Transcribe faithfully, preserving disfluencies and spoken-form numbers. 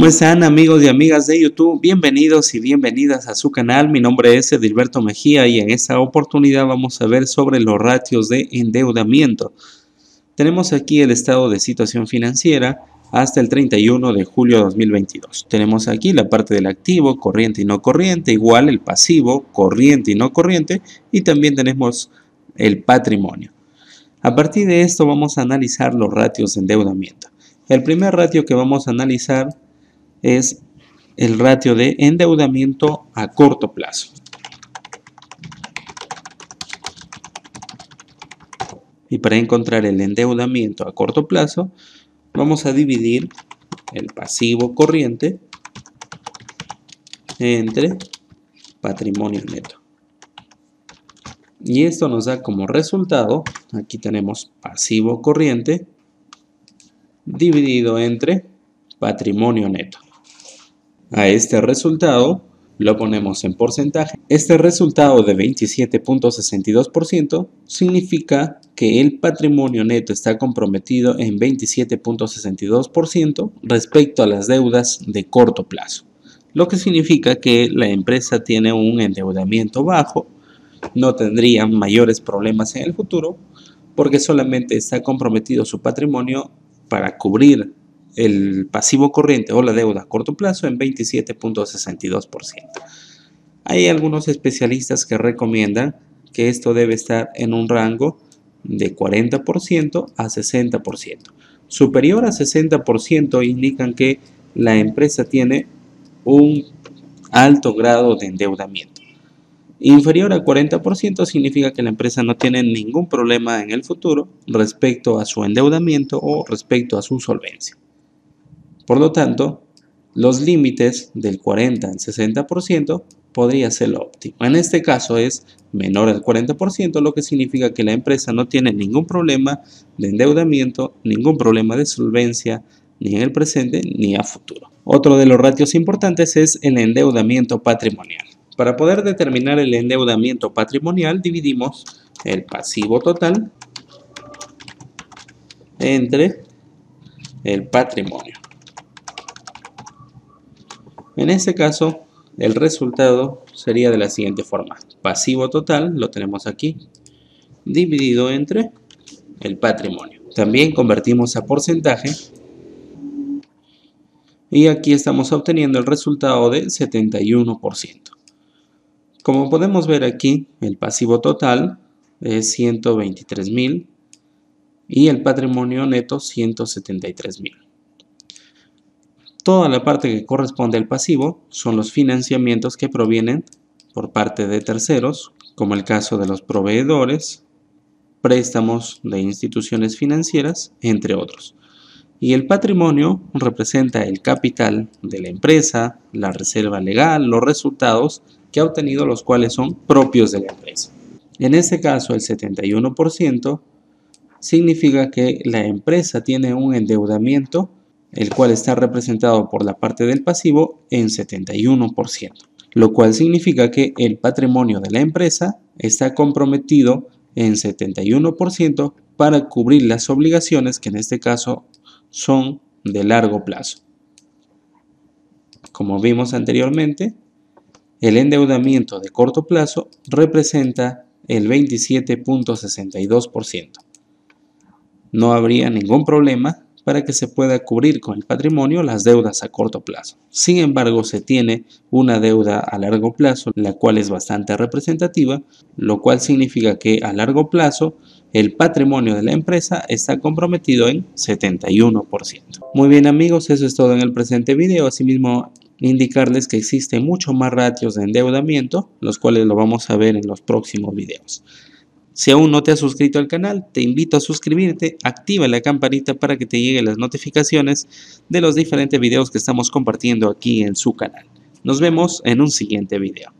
¿Cómo están, amigos y amigas de YouTube? Bienvenidos y bienvenidas a su canal. Mi nombre es Edilberto Mejía y en esta oportunidad vamos a ver sobre los ratios de endeudamiento. Tenemos aquí el estado de situación financiera hasta el treinta y uno de julio de dos mil veintidós. Tenemos aquí la parte del activo, corriente y no corriente, igual el pasivo, corriente y no corriente, y también tenemos el patrimonio. A partir de esto vamos a analizar los ratios de endeudamiento. El primer ratio que vamos a analizar es el ratio de endeudamiento a corto plazo. Y para encontrar el endeudamiento a corto plazo, vamos a dividir el pasivo corriente entre patrimonio neto. Y esto nos da como resultado, aquí tenemos pasivo corriente dividido entre patrimonio neto. A este resultado lo ponemos en porcentaje. Este resultado de veintisiete punto sesenta y dos por ciento significa que el patrimonio neto está comprometido en veintisiete punto sesenta y dos por ciento respecto a las deudas de corto plazo, lo que significa que la empresa tiene un endeudamiento bajo, no tendría mayores problemas en el futuro porque solamente está comprometido su patrimonio para cubrir el pasivo corriente o la deuda a corto plazo en veintisiete punto sesenta y dos por ciento. Hay algunos especialistas que recomiendan que esto debe estar en un rango de cuarenta por ciento a sesenta por ciento. Superior a sesenta por ciento indican que la empresa tiene un alto grado de endeudamiento. Inferior a cuarenta por ciento significa que la empresa no tiene ningún problema en el futuro respecto a su endeudamiento o respecto a su solvencia. Por lo tanto, los límites del cuarenta al sesenta por ciento podría ser lo óptimo. En este caso es menor al cuarenta por ciento, lo que significa que la empresa no tiene ningún problema de endeudamiento, ningún problema de solvencia, ni en el presente ni a futuro. Otro de los ratios importantes es el endeudamiento patrimonial. Para poder determinar el endeudamiento patrimonial, dividimos el pasivo total entre el patrimonio. En este caso, el resultado sería de la siguiente forma. Pasivo total, lo tenemos aquí, dividido entre el patrimonio. También convertimos a porcentaje. Y aquí estamos obteniendo el resultado de setenta y uno por ciento. Como podemos ver aquí, el pasivo total es ciento veintitrés mil y el patrimonio neto ciento setenta y tres mil. Toda la parte que corresponde al pasivo son los financiamientos que provienen por parte de terceros, como el caso de los proveedores, préstamos de instituciones financieras, entre otros. Y el patrimonio representa el capital de la empresa, la reserva legal, los resultados que ha obtenido, los cuales son propios de la empresa. En este caso, el setenta y uno por ciento significa que la empresa tiene un endeudamiento, el cual está representado por la parte del pasivo en setenta y uno por ciento, lo cual significa que el patrimonio de la empresa está comprometido en setenta y uno por ciento para cubrir las obligaciones, que en este caso son de largo plazo. Como vimos anteriormente, el endeudamiento de corto plazo representa el veintisiete punto sesenta y dos por ciento. No habría ningún problema para que se pueda cubrir con el patrimonio las deudas a corto plazo. Sin embargo, se tiene una deuda a largo plazo, la cual es bastante representativa, lo cual significa que a largo plazo el patrimonio de la empresa está comprometido en setenta y uno por ciento. Muy bien, amigos, eso es todo en el presente video. Asimismo, indicarles que existen muchos más ratios de endeudamiento, los cuales lo vamos a ver en los próximos videos. Si aún no te has suscrito al canal, te invito a suscribirte, activa la campanita para que te lleguen las notificaciones de los diferentes videos que estamos compartiendo aquí en su canal. Nos vemos en un siguiente video.